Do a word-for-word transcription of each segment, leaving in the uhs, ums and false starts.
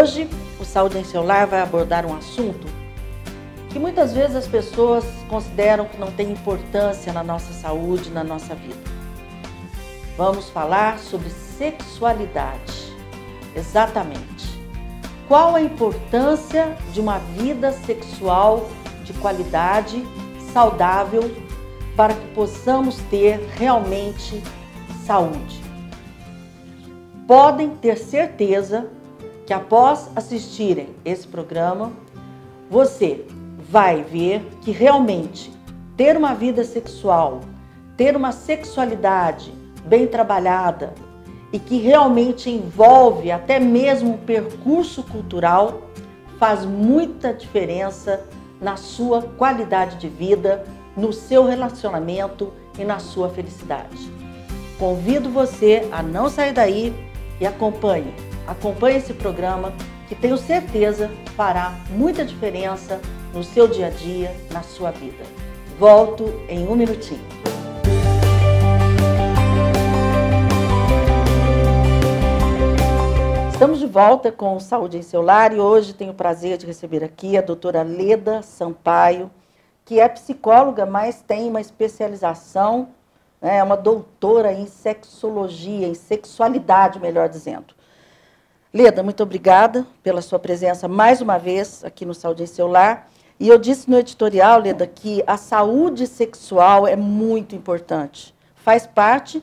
Hoje, o Saúde em Seu Lar vai abordar um assunto que muitas vezes as pessoas consideram que não tem importância na nossa saúde, na nossa vida. Vamos falar sobre sexualidade. Exatamente. Qual a importância de uma vida sexual de qualidade, saudável, para que possamos ter realmente saúde? Podem ter certeza que após assistirem esse programa, você vai ver que realmente ter uma vida sexual, ter uma sexualidade bem trabalhada e que realmente envolve até mesmo um percurso cultural, faz muita diferença na sua qualidade de vida, no seu relacionamento e na sua felicidade. Convido você a não sair daí e acompanhe, acompanhe esse programa que tenho certeza fará muita diferença no seu dia a dia, na sua vida. Volto em um minutinho. Estamos de volta com Saúde em Seu Lar e hoje tenho o prazer de receber aqui a doutora Leda Sampaio, que é psicóloga, mas tem uma especialização, né, é uma doutora em sexologia, em sexualidade, melhor dizendo. Leda, muito obrigada pela sua presença mais uma vez aqui no Saúde em Seu Lar. E eu disse no editorial, Leda, que a saúde sexual é muito importante, faz parte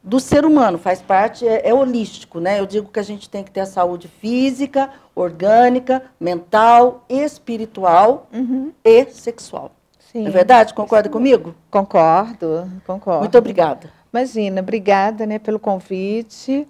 do ser humano, faz parte, é, é holístico, né? Eu digo que a gente tem que ter a saúde física, orgânica, mental, espiritual uhum. e sexual. Sim. É verdade? Concorda Sim. comigo? Concordo, concordo. Muito obrigada. Imagina, obrigada, né, pelo convite.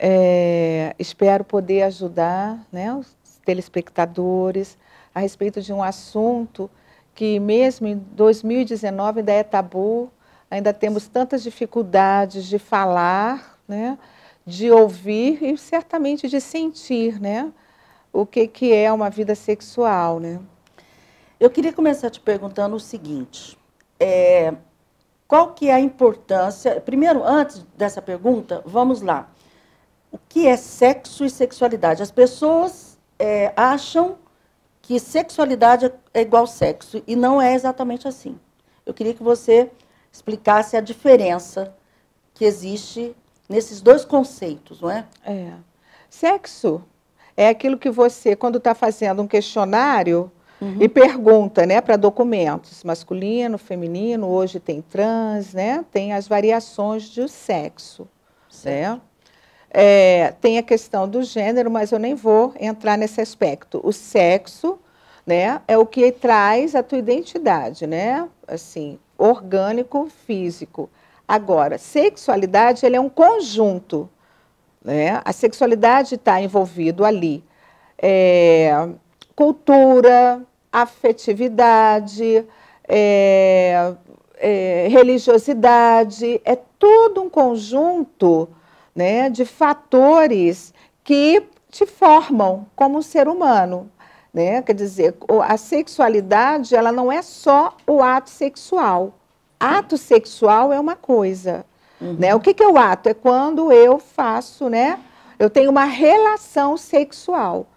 É, espero poder ajudar, né, os telespectadores a respeito de um assunto que mesmo em dois mil e dezenove ainda é tabu. Ainda temos tantas dificuldades de falar, né, de ouvir e certamente de sentir, né, o que, que é uma vida sexual, né? Eu queria começar te perguntando o seguinte, é, qual que é a importância, primeiro, antes dessa pergunta, vamos lá, o que é sexo e sexualidade? As pessoas é, acham que sexualidade é igual sexo e não é exatamente assim. Eu queria que você explicasse a diferença que existe nesses dois conceitos, não é? É. Sexo é aquilo que você, quando está fazendo um questionário uhum. e pergunta, né, para documentos, masculino, feminino, hoje tem trans, né, tem as variações do sexo, certo? É, tem a questão do gênero, mas eu nem vou entrar nesse aspecto. O sexo, né, é o que traz a tua identidade, né, assim, orgânico, físico. Agora, sexualidade, ele é um conjunto, né? A sexualidade está envolvido ali. É, cultura, afetividade, é, é, religiosidade, é todo um conjunto, né, de fatores que te formam como um ser humano. Né? Quer dizer, a sexualidade, ela não é só o ato sexual. Ato sexual é uma coisa. Uhum. Né? O que, que é o ato? É quando eu faço, né? Eu tenho uma relação sexual.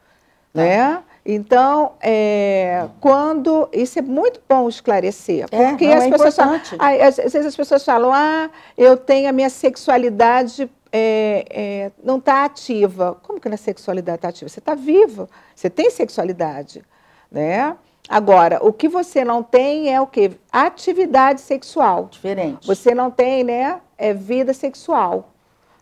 Tá. Né? Então, é, quando... Isso é muito bom esclarecer. É, porque não, as é pessoas falam, às vezes as pessoas falam, ah, eu tenho a minha sexualidade... É, é, não está ativa. Como que na sexualidade está ativa? Você está vivo, você tem sexualidade, né? Agora, o que você não tem é o quê? Atividade sexual. Diferente. Você não tem, né? É vida sexual,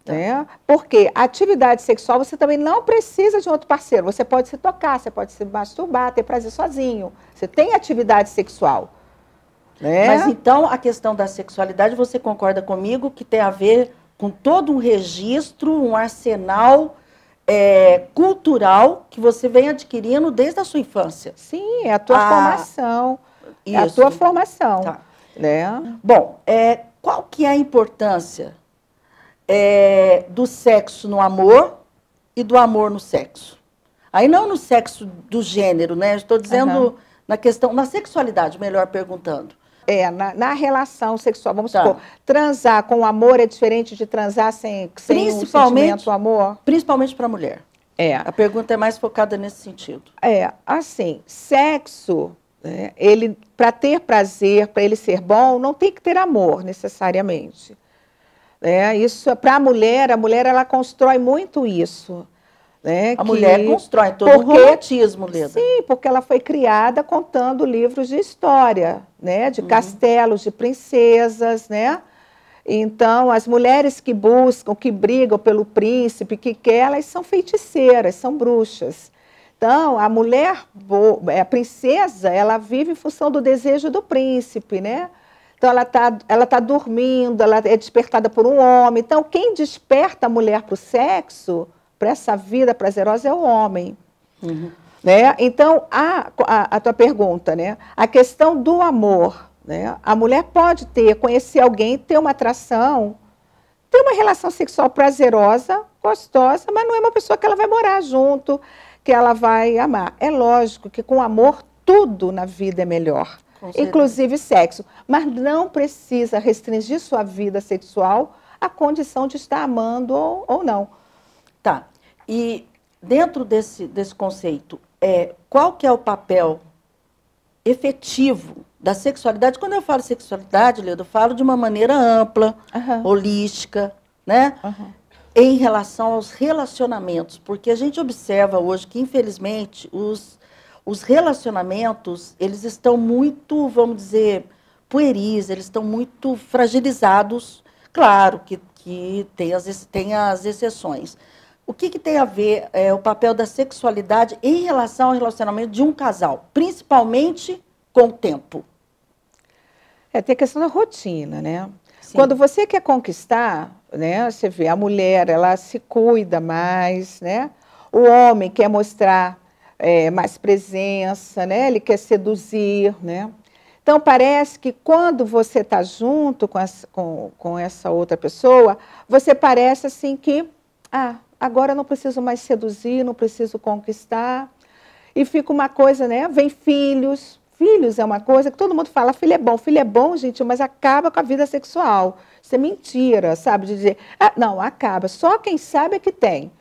tá, né? Porque atividade sexual você também não precisa de um outro parceiro. Você pode se tocar, você pode se masturbar, ter prazer sozinho. Você tem atividade sexual, né? Mas então a questão da sexualidade, você concorda comigo que tem a ver com todo um registro, um arsenal é, cultural que você vem adquirindo desde a sua infância. Sim, é a tua ah, formação. Isso. É a tua formação. Tá. Né? Bom, é, qual que é a importância é, do sexo no amor e do amor no sexo? Aí não no sexo do gênero, né? Estou dizendo uhum. na questão, na sexualidade, melhor perguntando. É, na, na relação sexual, vamos tá. supor, transar com amor é diferente de transar sem, sem um sentimento, amor? Principalmente para a mulher. É. A pergunta é mais focada nesse sentido. É, assim, sexo, né, ele, para ter prazer, para ele ser bom, não tem que ter amor necessariamente. É, isso para a mulher, a mulher ela constrói muito isso. Né, a mulher constrói todo o romantismo, Leda. Sim, porque ela foi criada contando livros de história, né, de uhum. castelos, de princesas, né? Então, as mulheres que buscam, que brigam pelo príncipe, que quer, elas são feiticeiras, são bruxas. Então, a mulher, a princesa, ela vive em função do desejo do príncipe, né? Então, ela está ela tá dormindo, ela é despertada por um homem. Então, quem desperta a mulher para o sexo, para essa vida prazerosa, é o homem. Uhum. Né? Então, a, a, a tua pergunta, né? A questão do amor, né? A mulher pode ter, conhecer alguém, ter uma atração, ter uma relação sexual prazerosa, gostosa, mas não é uma pessoa que ela vai morar junto, que ela vai amar. É lógico que com amor tudo na vida é melhor, inclusive sexo. Mas não precisa restringir sua vida sexual à condição de estar amando ou, ou não. Tá. E dentro desse, desse conceito, é, qual que é o papel efetivo da sexualidade? Quando eu falo sexualidade, Leda, eu falo de uma maneira ampla, uhum. holística, né? Uhum. Em relação aos relacionamentos. Porque a gente observa hoje que, infelizmente, os, os relacionamentos, eles estão muito, vamos dizer, pueris, eles estão muito fragilizados. Claro que, que tem, as, tem as exceções. O que, que tem a ver é, o papel da sexualidade em relação ao relacionamento de um casal, principalmente com o tempo? É, tem a questão da rotina, né? Sim. Quando você quer conquistar, né, você vê a mulher, ela se cuida mais, né? O homem quer mostrar é, mais presença, né? Ele quer seduzir, né? Então, parece que quando você está junto com essa, com, com essa outra pessoa, você parece assim que... Ah, agora eu não preciso mais seduzir, não preciso conquistar. E fica uma coisa, né? Vem filhos. Filhos é uma coisa que todo mundo fala, filho é bom. Filho é bom, gente, mas acaba com a vida sexual. Isso é mentira, sabe? De dizer, ah, não, acaba. Só quem sabe é que tem.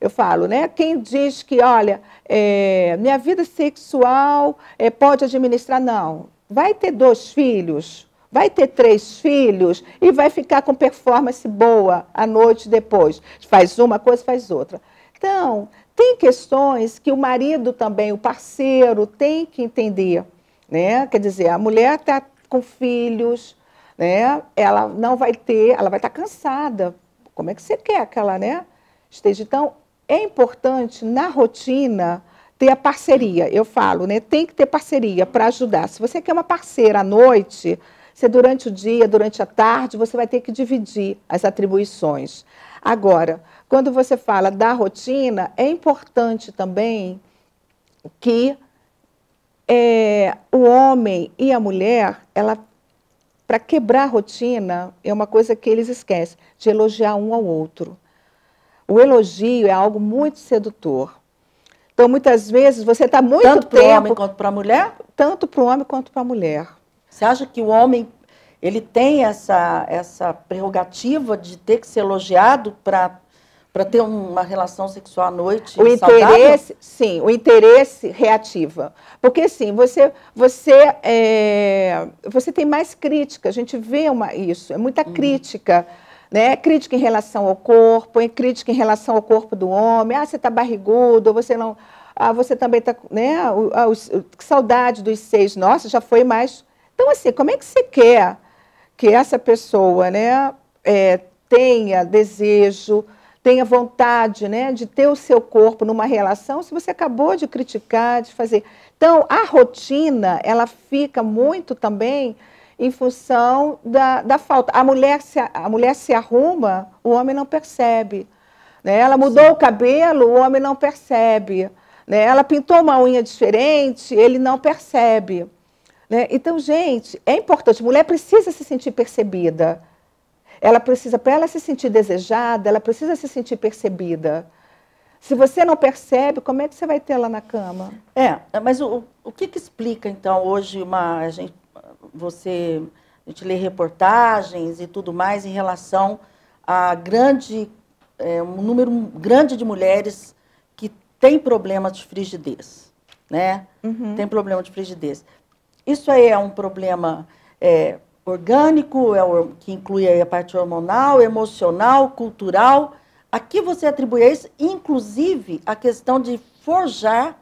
Eu falo, né? Quem diz que, olha, é, minha vida sexual é, pode administrar, não. Vai ter dois filhos, vai ter três filhos e vai ficar com performance boa à noite depois. Faz uma coisa, faz outra. Então, tem questões que o marido também, o parceiro, tem que entender, né? Quer dizer, a mulher está com filhos, né? Ela não vai ter, ela vai estar tá cansada. Como é que você quer que ela, né, esteja? Então, é importante, na rotina, ter a parceria. Eu falo, né? Tem que ter parceria para ajudar. Se você quer uma parceira à noite... Você, durante o dia, durante a tarde, você vai ter que dividir as atribuições. Agora, quando você fala da rotina, é importante também que é, o homem e a mulher, ela, para quebrar a rotina, é uma coisa que eles esquecem, de elogiar um ao outro. O elogio é algo muito sedutor. Então, muitas vezes, você está muito tempo... Tanto para o homem quanto para a mulher? Tanto para o homem quanto para a mulher. Você acha que o homem ele tem essa, essa prerrogativa de ter que ser elogiado para ter uma relação sexual à noite o saudável? Interesse, sim, o interesse reativa. Porque, sim, você, você, é, você tem mais crítica, a gente vê uma, isso, é muita crítica. Uhum. Né? Crítica em relação ao corpo, é crítica em relação ao corpo do homem. Ah, você está barrigudo, você não... Ah, você também está... Né? Ah, os, saudade dos seios. Nossa, já foi mais... Então, assim, como é que você quer que essa pessoa, né, é, tenha desejo, tenha vontade, né, de ter o seu corpo numa relação se você acabou de criticar, de fazer? Então, a rotina, ela fica muito também em função da, da falta. A mulher, se, a mulher se arruma, o homem não percebe. Né? Ela mudou o cabelo, o homem não percebe. Né? Ela pintou uma unha diferente, ele não percebe. Né? Então, gente, é importante. A mulher precisa se sentir percebida. Ela precisa, para ela se sentir desejada, ela precisa se sentir percebida. Se você não percebe, como é que você vai ter ela na cama? É, mas o, o que, que explica, então, hoje, uma, a, gente, você, a gente lê reportagens e tudo mais em relação a grande, é, um número grande de mulheres que tem problema de frigidez, né? Uhum. Tem problema de frigidez. Isso aí é um problema é, orgânico, é, que inclui aí a parte hormonal, emocional, cultural. Aqui você atribui a isso, inclusive, a questão de forjar,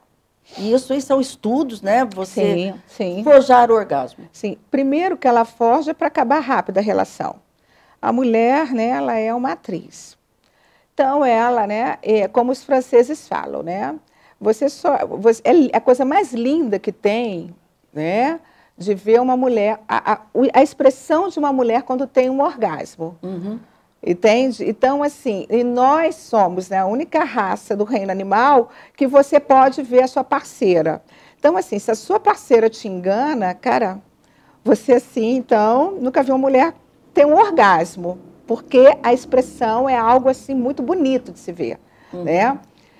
e isso aí são estudos, né? Você sim, sim. forjar o orgasmo. Sim, primeiro que ela forja para acabar rápido a relação. A mulher, né, ela é uma atriz. Então, ela, né, é como os franceses falam, né? Você só, você, é a coisa mais linda que tem, né, de ver uma mulher, a, a, a expressão de uma mulher quando tem um orgasmo, uhum. entende? Então, assim, e nós somos, né, a única raça do reino animal que você pode ver a sua parceira. Então, assim, se a sua parceira te engana, cara, você, assim, então, nunca viu uma mulher ter um orgasmo. Porque a expressão é algo, assim, muito bonito de se ver, uhum. né?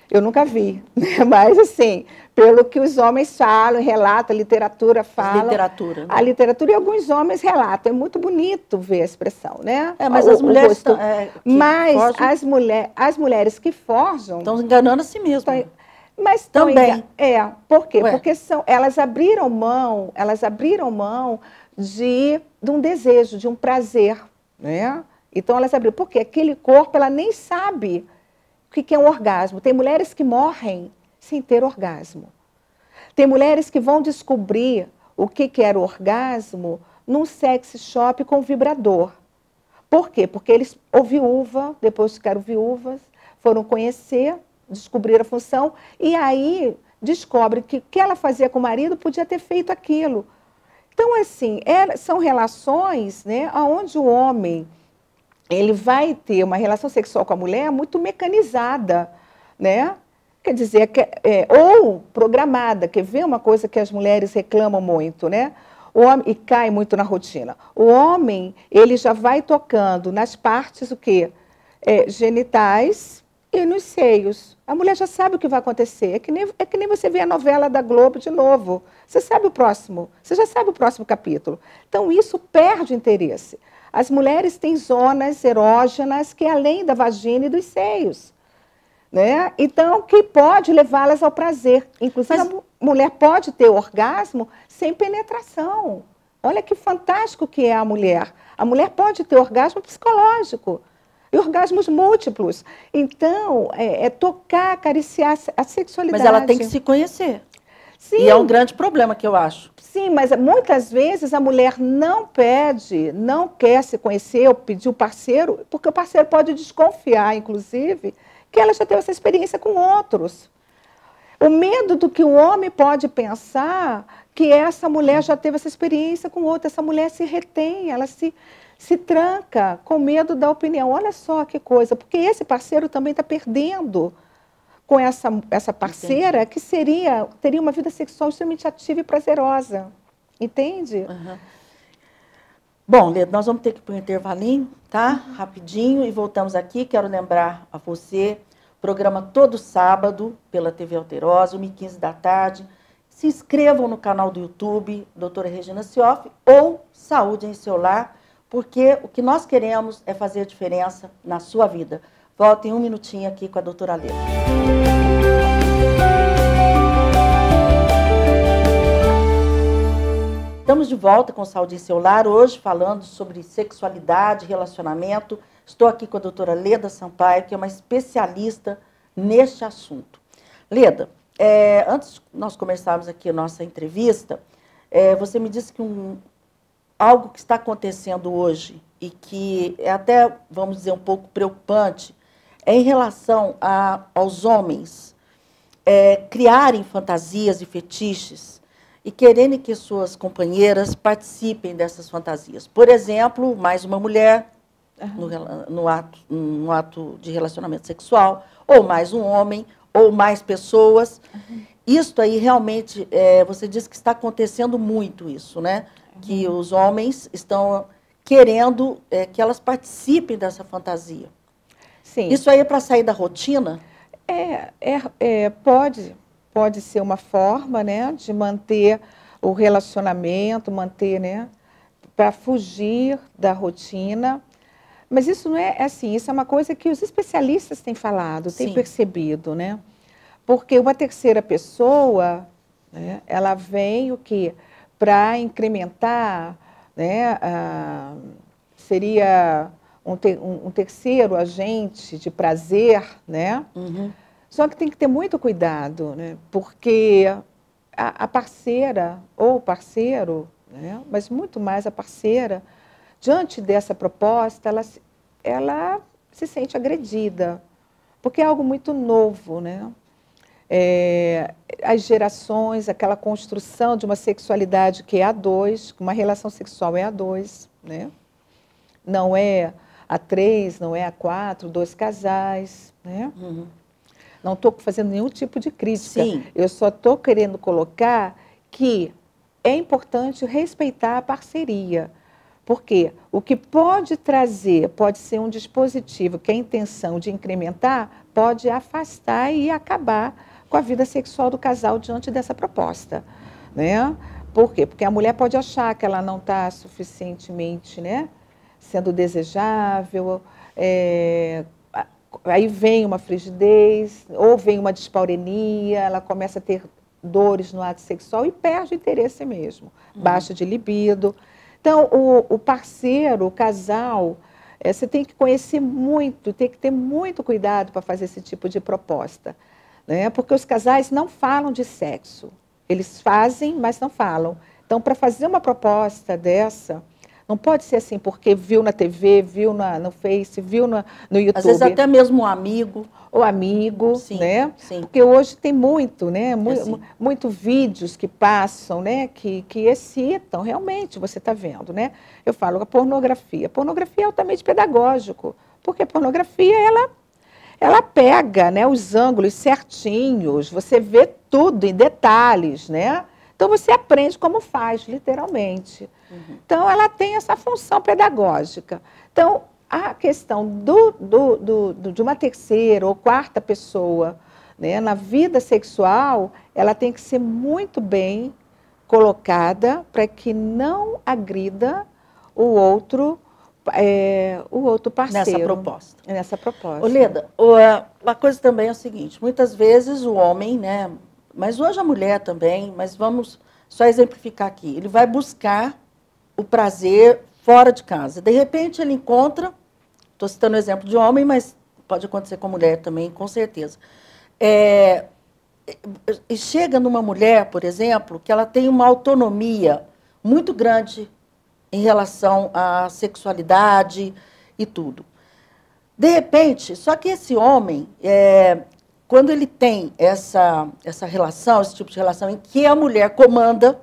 Eu nunca vi, né? Mas, assim, pelo que os homens falam, relatam, a literatura fala... Literatura. Né? A literatura e alguns homens relatam. É muito bonito ver a expressão, né? É, mas o, as mulheres... Tão, é, mas forjam, as, mulher, as mulheres que forjam... Estão enganando a si mesmas. Tão, mas também. É, por quê? Ué. Porque são, elas abriram mão, elas abriram mão de, de um desejo, de um prazer, né? Então, ela sabe, porque aquele corpo, ela nem sabe o que é um orgasmo. Tem mulheres que morrem sem ter orgasmo. Tem mulheres que vão descobrir o que era o orgasmo num sex shop com vibrador. Por quê? Porque eles, ou viúva, depois ficaram viúvas, foram conhecer, descobriram a função, e aí descobrem que o que ela fazia com o marido podia ter feito aquilo. Então, assim, é, são relações, né, onde o homem... ele vai ter uma relação sexual com a mulher muito mecanizada, né? Quer dizer, que, é, ou programada, quer ver uma coisa que as mulheres reclamam muito, né? O homem, e cai muito na rotina. O homem, ele já vai tocando nas partes, o quê? É, genitais e nos seios. A mulher já sabe o que vai acontecer. É que nem, é que nem você vê a novela da Globo de novo. Você sabe o próximo, você já sabe o próximo capítulo. Então, isso perde o interesse. As mulheres têm zonas erógenas que além da vagina e dos seios, né? Então, que pode levá-las ao prazer. Inclusive, mas... a mulher pode ter orgasmo sem penetração. Olha que fantástico que é a mulher. A mulher pode ter orgasmo psicológico e orgasmos múltiplos. Então, é, é tocar, acariciar a sexualidade. Mas ela tem que se conhecer. Sim. E é um grande problema que eu acho. Sim, mas muitas vezes a mulher não pede, não quer se conhecer ou pedir o parceiro, porque o parceiro pode desconfiar, inclusive, que ela já teve essa experiência com outros. O medo do que o homem pode pensar que essa mulher já teve essa experiência com outra, essa mulher se retém, ela se, se tranca com medo da opinião. Olha só que coisa, porque esse parceiro também está perdendo... com essa, essa parceira, entendi. Que seria, teria uma vida sexual extremamente ativa e prazerosa. Entende? Uhum. Bom, Leda, nós vamos ter que ir para um intervalinho, tá? Uhum. Rapidinho, e voltamos aqui. Quero lembrar a você, programa todo sábado pela T V Alterosa, uma e quinze da tarde. Se inscrevam no canal do YouTube, Doutora Regina Cioffi, ou Saúde em Seu Lar, porque o que nós queremos é fazer a diferença na sua vida. Voltem um minutinho aqui com a doutora Leda. Estamos de volta com Saúde em Seu Lar, hoje falando sobre sexualidade, relacionamento. Estou aqui com a doutora Leda Sampaio, que é uma especialista neste assunto. Leda, é, antes de nós começarmos aqui a nossa entrevista, é, você me disse que um, algo que está acontecendo hoje e que é até, vamos dizer, um pouco preocupante, é em relação a, aos homens é, criarem fantasias e fetiches e quererem que suas companheiras participem dessas fantasias. Por exemplo, mais uma mulher uhum. no, no, ato, no ato de relacionamento sexual, ou mais um homem, ou mais pessoas. Uhum. Isto aí realmente, é, você diz que está acontecendo muito isso, né? Uhum. Que os homens estão querendo é, que elas participem dessa fantasia. Sim. Isso aí é para sair da rotina? É, é, é, pode, pode ser uma forma, né, de manter o relacionamento, manter, né, para fugir da rotina. Mas isso não é, é assim, isso é uma coisa que os especialistas têm falado, têm Sim. percebido, né? Porque uma terceira pessoa, né, ela vem o quê? Para incrementar, né, a, seria um, te, um, um terceiro agente de prazer, né? Uhum. Só que tem que ter muito cuidado, né? Porque a, a parceira ou o parceiro, né, mas muito mais a parceira, diante dessa proposta, ela, ela se sente agredida, porque é algo muito novo, né? É, as gerações, aquela construção de uma sexualidade que é a dois, uma relação sexual é a dois, né? Não é a três, não é a quatro, dois casais, né? Uhum. Não estou fazendo nenhum tipo de crítica. Sim. Eu só estou querendo colocar que é importante respeitar a parceria. Porque o que pode trazer, pode ser um dispositivo que a intenção de incrementar, pode afastar e acabar com a vida sexual do casal diante dessa proposta, né? Por quê? Porque a mulher pode achar que ela não está suficientemente, né, sendo desejável, é, aí vem uma frigidez, ou vem uma dispareunia, ela começa a ter dores no ato sexual e perde o interesse mesmo, uhum. Baixa de libido. Então, o, o parceiro, o casal, é, você tem que conhecer muito, tem que ter muito cuidado para fazer esse tipo de proposta, né? Porque os casais não falam de sexo. Eles fazem, mas não falam. Então, para fazer uma proposta dessa, não pode ser assim, porque viu na T V, viu na, no Face, viu na, no YouTube. Às vezes até mesmo um amigo. Ou amigo, sim, né? Sim. Porque hoje tem muito, né? Mu assim. Muito vídeos que passam, né? Que, que excitam, realmente, você está vendo, né? Eu falo a pornografia. Pornografia é altamente pedagógico, porque a pornografia, ela, ela pega, né, os ângulos certinhos, você vê tudo em detalhes, né? Então, você aprende como faz, literalmente. Uhum. Então, ela tem essa função pedagógica. Então, a questão do, do, do, do, de uma terceira ou quarta pessoa, né, na vida sexual, ela tem que ser muito bem colocada para que não agrida o outro, é, o outro parceiro. Nessa proposta. Nessa proposta. Ô, Leda, uma coisa também é o seguinte, muitas vezes o homem, né, mas hoje a mulher também, mas vamos só exemplificar aqui. Ele vai buscar o prazer fora de casa. De repente, ele encontra, estou citando o exemplo de homem, mas pode acontecer com a mulher também, com certeza. É, e chega numa mulher, por exemplo, que ela tem uma autonomia muito grande em relação à sexualidade e tudo. De repente, só que esse homem... É, quando ele tem essa, essa relação, esse tipo de relação em que a mulher comanda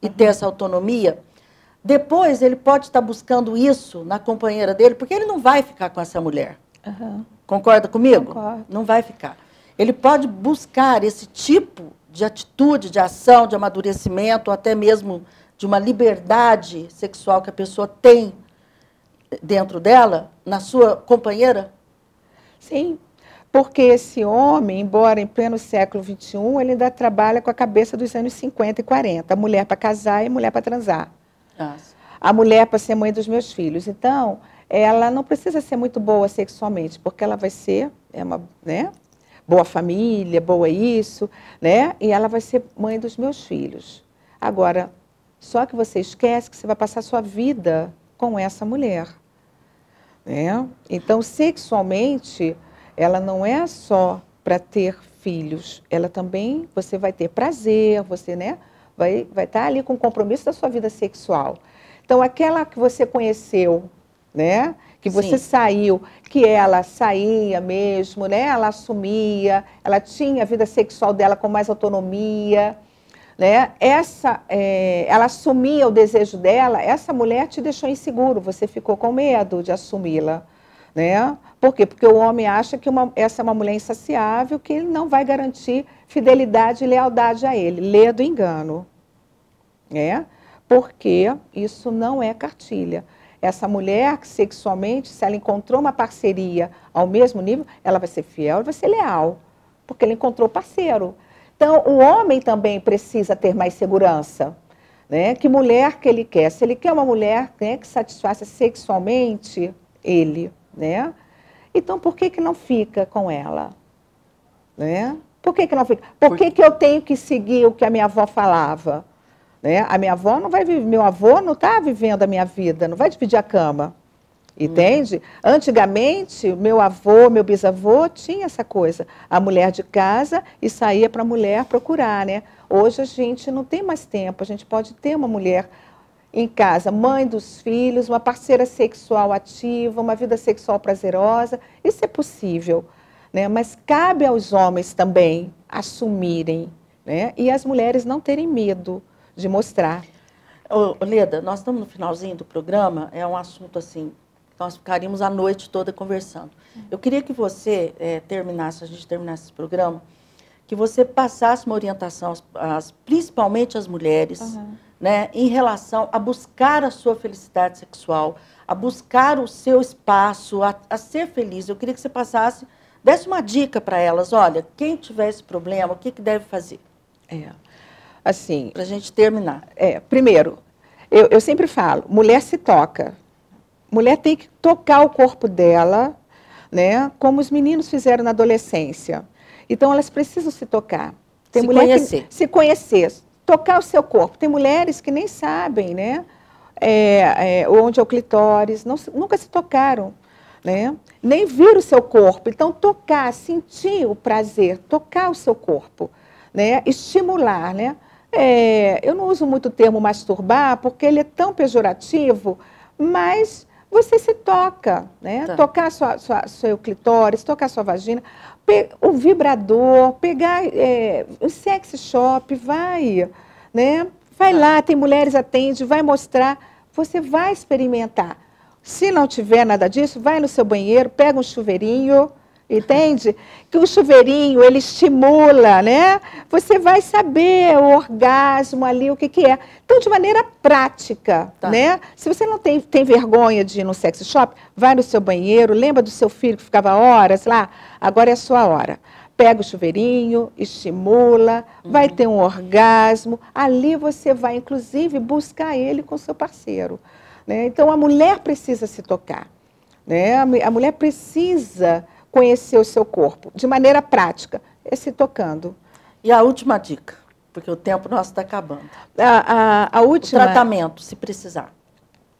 e tem essa autonomia, depois ele pode estar buscando isso na companheira dele, porque ele não vai ficar com essa mulher. Uhum. Concorda comigo? Concordo. Não vai ficar. Ele pode buscar esse tipo de atitude, de ação, de amadurecimento, ou até mesmo de uma liberdade sexual que a pessoa tem dentro dela, na sua companheira? Sim. Porque esse homem, embora em pleno século vinte e um, ele ainda trabalha com a cabeça dos anos cinquenta e quarenta. A mulher para casar e a mulher para transar. Nossa. A mulher para ser mãe dos meus filhos. Então, ela não precisa ser muito boa sexualmente, porque ela vai ser, é uma, né, boa família, boa isso, né? E ela vai ser mãe dos meus filhos. Agora, só que você esquece que você vai passar a sua vida com essa mulher, né? Então, sexualmente... ela não é só para ter filhos, ela também, você vai ter prazer, você, né, vai vai estar ali com o compromisso da sua vida sexual. Então, aquela que você conheceu, né, que você, sim, saiu, que ela saía mesmo, né, ela assumia, ela tinha a vida sexual dela com mais autonomia, né, essa, é, ela assumia o desejo dela, essa mulher te deixou inseguro, você ficou com medo de assumi-la. Né? Por quê? Porque o homem acha que uma, essa é uma mulher insaciável, que ele não vai garantir fidelidade e lealdade a ele. Lê do engano. Né? Porque isso não é cartilha. Essa mulher, sexualmente, se ela encontrou uma parceria ao mesmo nível, ela vai ser fiel e vai ser leal, porque ela encontrou parceiro. Então, o homem também precisa ter mais segurança. Né? Que mulher que ele quer? Se ele quer uma mulher, né, que satisfaça sexualmente ele... né? Então, por que que não fica com ela? Né? Por que que não fica? Por que que eu tenho que seguir o que a minha avó falava? Né? A minha avó não vai viver, meu avô não está vivendo a minha vida, não vai dividir a cama. Entende? Hum. Antigamente, meu avô, meu bisavô tinha essa coisa. A mulher de casa e saía para a mulher procurar, né? Hoje a gente não tem mais tempo, a gente pode ter uma mulher em casa, mãe dos filhos, uma parceira sexual ativa, uma vida sexual prazerosa. Isso é possível, né? Mas cabe aos homens também assumirem, né? E as mulheres não terem medo de mostrar. Ô, Leda, nós estamos no finalzinho do programa, é um assunto assim... Nós ficaríamos a noite toda conversando. Eu queria que você é, terminasse, a gente terminasse esse programa, que você passasse uma orientação, às, principalmente às mulheres, uhum. né, em relação a buscar a sua felicidade sexual, a buscar o seu espaço, a, a ser feliz. Eu queria que você passasse, desse uma dica para elas. Olha, quem tiver esse problema, o que, que deve fazer? É, assim... Para a gente terminar. É, primeiro, eu, eu sempre falo, mulher se toca. Mulher tem que tocar o corpo dela, né? Como os meninos fizeram na adolescência. Então, elas precisam se tocar. Tem se mulher conhecer. Que, se conhecer. Tocar o seu corpo. Tem mulheres que nem sabem, né? É, é, onde é o clitóris. Não, nunca se tocaram, né? Nem viram o seu corpo. Então, tocar, sentir o prazer, tocar o seu corpo, né? Estimular, né? É, eu não uso muito o termo masturbar, porque ele é tão pejorativo, mas... Você se toca, né? Tá. Tocar sua, sua, seu clitóris, tocar sua vagina, o vibrador, pegar é, um sex shop, vai, né? Vai tá. lá, tem mulheres, atende, vai mostrar, você vai experimentar. Se não tiver nada disso, vai no seu banheiro, pega um chuveirinho, entende? Que o chuveirinho, ele estimula, né? Você vai saber o orgasmo ali, o que que é. Então, de maneira prática, tá. né? Se você não tem, tem vergonha de ir no sex shop, vai no seu banheiro, lembra do seu filho que ficava horas lá? Agora é a sua hora. Pega o chuveirinho, estimula, uhum. vai ter um orgasmo. Ali você vai, inclusive, buscar ele com seu parceiro, né? Então, a mulher precisa se tocar, né? A mulher precisa... conhecer o seu corpo, de maneira prática, é se tocando. E a última dica, porque o tempo nosso está acabando. A, a, a última... O tratamento, se precisar.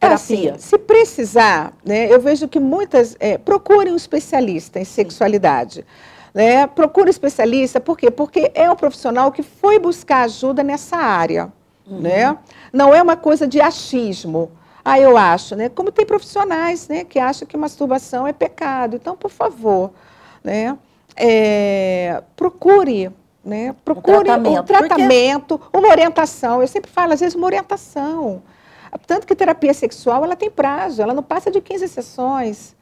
Terapia. Assim, se precisar, né, eu vejo que muitas... É, procurem um especialista em sexualidade. Né? Procurem um especialista, por quê? Porque é um profissional que foi buscar ajuda nessa área. Uhum. Né? Não é uma coisa de achismo. Ah, eu acho, né? Como tem profissionais, né, que acham que masturbação é pecado. Então, por favor, né? É, procure, né? Procure um tratamento, um tratamento porque... uma orientação. Eu sempre falo, às vezes, uma orientação. Tanto que terapia sexual, ela tem prazo, ela não passa de quinze sessões.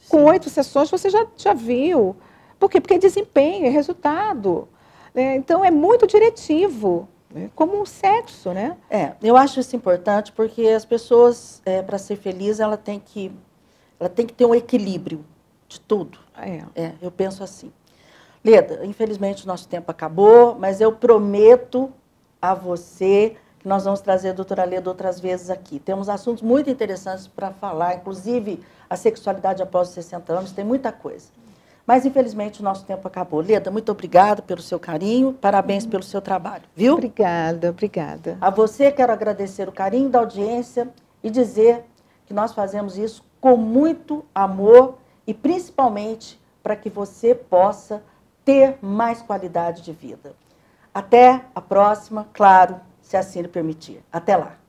Sim. Com oito sessões, você já, já viu. Por quê? Porque é desempenho, é resultado. Né? Então, é muito diretivo. Como o sexo, né? É, eu acho isso importante porque as pessoas, é, para ser feliz, ela tem que, ela tem que ter um equilíbrio de tudo. É. É, eu penso assim. Leda, infelizmente o nosso tempo acabou, mas eu prometo a você que nós vamos trazer a doutora Leda outras vezes aqui. Temos assuntos muito interessantes para falar, inclusive a sexualidade após os sessenta anos, tem muita coisa. Mas, infelizmente, o nosso tempo acabou. Leda, muito obrigada pelo seu carinho, parabéns pelo seu trabalho, viu? Obrigada, obrigada. A você quero agradecer o carinho da audiência e dizer que nós fazemos isso com muito amor e, principalmente, para que você possa ter mais qualidade de vida. Até a próxima, claro, se assim lhe permitir. Até lá.